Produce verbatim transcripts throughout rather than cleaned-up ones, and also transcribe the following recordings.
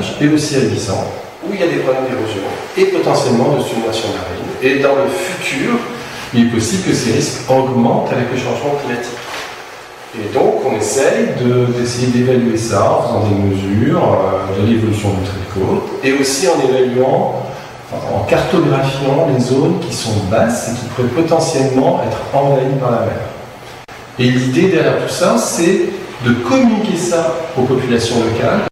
âge et aussi à dix ans, où il y a des problèmes d'érosion et potentiellement de submersion marine. Et dans le futur, il est possible que ces risques augmentent avec le changement climatique. Et donc, on essaye d'essayer de, d'évaluer ça en faisant des mesures euh, de l'évolution de notre côte et aussi en évaluant, en cartographiant les zones qui sont basses et qui pourraient potentiellement être envahies par la mer. Et l'idée derrière tout ça, c'est de communiquer ça aux populations locales.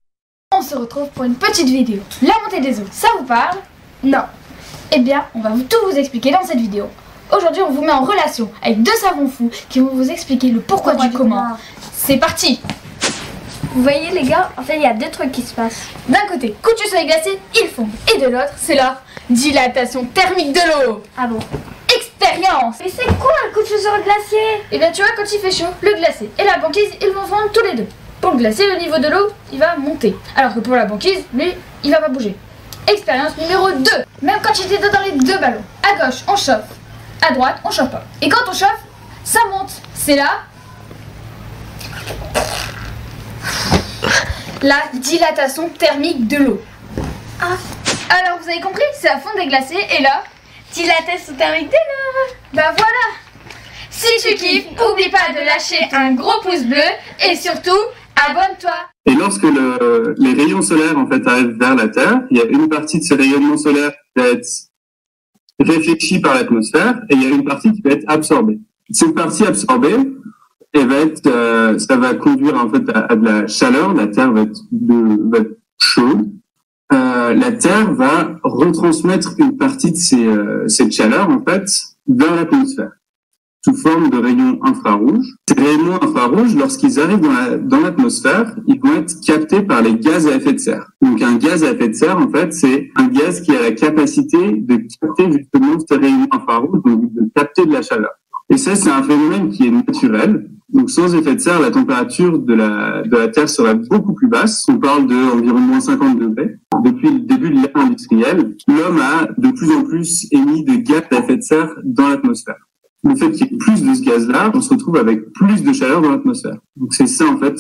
On se retrouve pour une petite vidéo. La montée des eaux, ça vous parle? Non? Eh bien, on va tout vous expliquer dans cette vidéo. Aujourd'hui, on vous met en relation avec deux savants fous qui vont vous expliquer le pourquoi, pourquoi du comment. C'est parti! Vous voyez les gars, en fait, il y a deux trucs qui se passent. D'un côté, coup de soleil glacé, il fond. Et de l'autre, c'est la dilatation thermique de l'eau. Ah bon? Expérience! Mais c'est quoi un coup de soleil glacé? Eh bien, tu vois, quand il fait chaud, le glacé et la banquise, ils vont fondre tous les deux. Pour le glacé, le niveau de l'eau, il va monter. Alors que pour la banquise, lui, il va pas bouger. Expérience numéro deux. Même quand j'étais dans les deux ballons. À gauche, on chauffe. À droite, on chauffe pas. Et quand on chauffe, ça monte. C'est là la dilatation thermique de l'eau. Ah. Alors vous avez compris, c'est la fonte des glacés et là, dilatation thermique de l'eau. Bah voilà. Si tu kiffes, n'oublie pas de lâcher un gros pouce bleu et surtout, abonne-toi. Et lorsque le, les rayons solaires en fait arrivent vers la Terre, il y a une partie de ce rayonnement solaire qui va être réfléchie par l'atmosphère et il y a une partie qui va être absorbée. Cette partie absorbée, et va être, euh, ça va conduire en fait à, à de la chaleur, la Terre va être, de, va être chaude. Euh, la Terre va retransmettre une partie de ces, euh, cette chaleur en fait vers l'atmosphère sous forme de rayons infrarouges. Ces rayons infrarouges, lorsqu'ils arrivent dans la, dans l'atmosphère, ils vont être captés par les gaz à effet de serre. Donc un gaz à effet de serre, en fait, c'est un gaz qui a la capacité de capter justement ces rayons infrarouges, donc de capter de la chaleur. Et ça, c'est un phénomène qui est naturel. Donc, sans effet de serre, la température de la, de la Terre sera beaucoup plus basse. On parle d'environ moins cinquante degrés. Depuis le début de l'ère industrielle, l'homme a de plus en plus émis de gaz à effet de serre dans l'atmosphère. Le fait qu'il y ait plus de ce gaz-là, on se retrouve avec plus de chaleur dans l'atmosphère. Donc, c'est ça, en fait,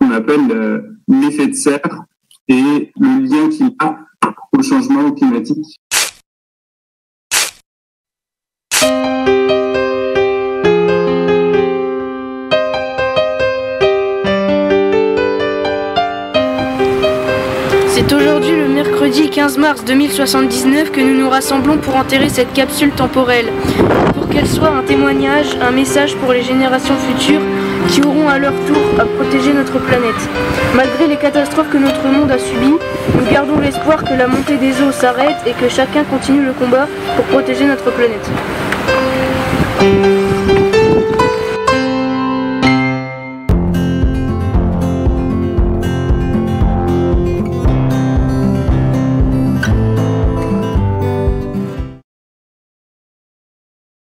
qu'on appelle l'effet de serre et le lien qu'il y a au changement climatique. C'est aujourd'hui le mercredi quinze mars deux mille soixante-dix-neuf que nous nous rassemblons pour enterrer cette capsule temporelle, pour qu'elle soit un témoignage, un message pour les générations futures qui auront à leur tour à protéger notre planète. Malgré les catastrophes que notre monde a subies, nous gardons l'espoir que la montée des eaux s'arrête et que chacun continue le combat pour protéger notre planète.